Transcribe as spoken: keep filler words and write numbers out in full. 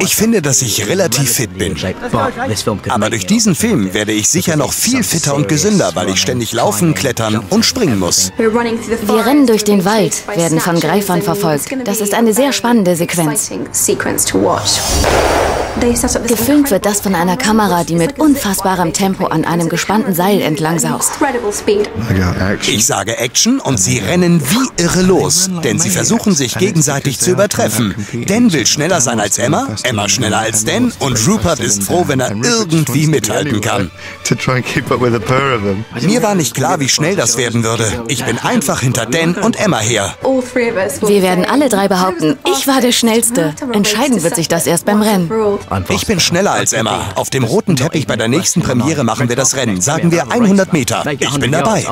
Ich finde, dass ich relativ fit bin. Aber durch diesen Film werde ich sicher noch viel fitter und gesünder, weil ich ständig laufen, klettern und springen muss. Wir rennen durch den Wald, werden von Greifern verfolgt. Das ist eine sehr spannende Sequenz. Gefilmt wird das von einer Kamera, die mit unfassbarem Tempo an einem gespannten Seil entlang saust. Ich sage Action und sie rennen wie irre los, denn sie versuchen sich gegenseitig zu übertreffen. Dan will schneller sein als Emma, Emma schneller als Dan und Rupert ist froh, wenn er irgendwie mithalten kann. Mir war nicht klar, wie schnell das werden würde. Ich bin einfach hinter Dan und Emma her. Wir werden alle drei behaupten, ich war der Schnellste. Entscheiden wird sich das erst beim Rennen. Ich bin schneller als Emma. Auf dem roten Teppich bei der nächsten Premiere machen wir das Rennen. Sagen wir hundert Meter. Ich bin dabei.